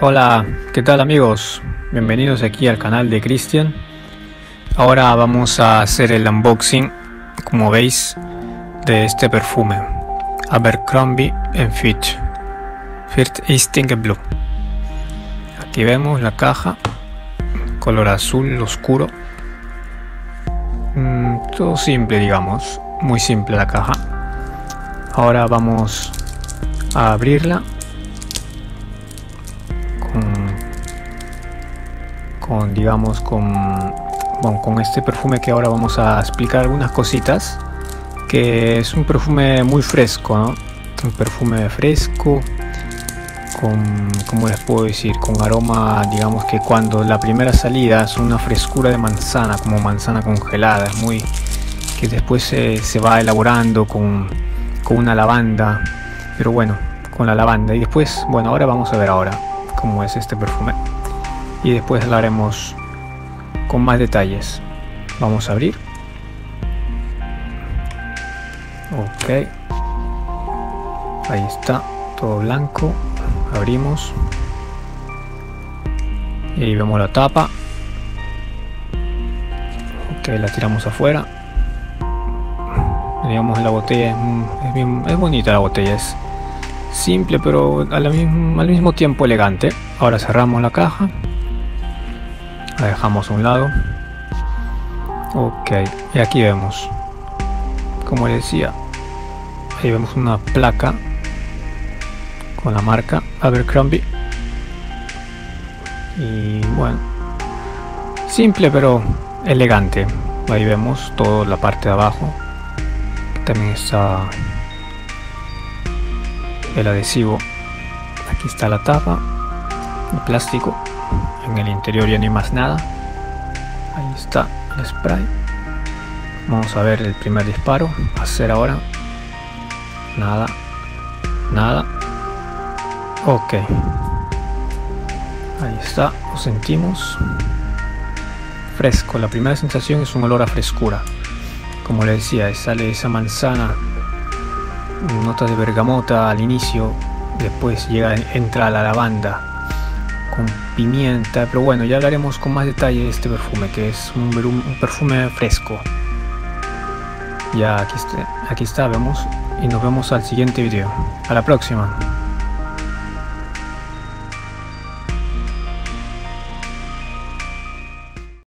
Hola, ¿qué tal amigos? Bienvenidos aquí al canal de Christian. Ahora vamos a hacer el unboxing, como veis, de este perfume Abercrombie & Fitch First Instinct Blue. Aquí vemos la caja, color azul oscuro. Todo simple, digamos, muy simple la caja. Ahora vamos a abrirla con este perfume, que ahora vamos a explicar algunas cositas, que es un perfume muy fresco, ¿no? Un perfume fresco con, ¿cómo les puedo decir? Con aroma, digamos que cuando la primera salida es una frescura de manzana, como manzana congelada, es muy, que después se va elaborando con una lavanda, pero bueno, con la lavanda. Y después, bueno, ahora vamos a ver ahora cómo es este perfume y después hablaremos con más detalles. Vamos a abrir. Ok, ahí está, todo blanco. Abrimos y vemos la tapa. Ok, la tiramos afuera. Digamos, la botella es bonita, la botella es simple pero al mismo tiempo elegante. Ahora cerramos la caja, la dejamos a un lado. Ok, y aquí vemos, como les decía, ahí vemos una placa con la marca Abercrombie. Y bueno, simple pero elegante. Ahí vemos toda la parte de abajo, también está el adhesivo. Aquí está la tapa de plástico. En el interior ya no hay más nada. Ahí está el spray. Vamos a ver el primer disparo. Hacer ahora. Nada. Nada. Ok. Ahí está. Lo sentimos. Fresco. La primera sensación es un olor a frescura. Como les decía, sale esa manzana. Notas de bergamota al inicio. Después entra la lavanda. Con pimienta, pero bueno, ya hablaremos con más detalle de este perfume, que es un perfume fresco. Ya aquí está, vemos, y nos vemos al siguiente video. A la próxima.